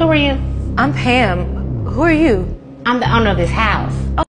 Who are you? I'm Pam. Who are you? I'm the owner of this house.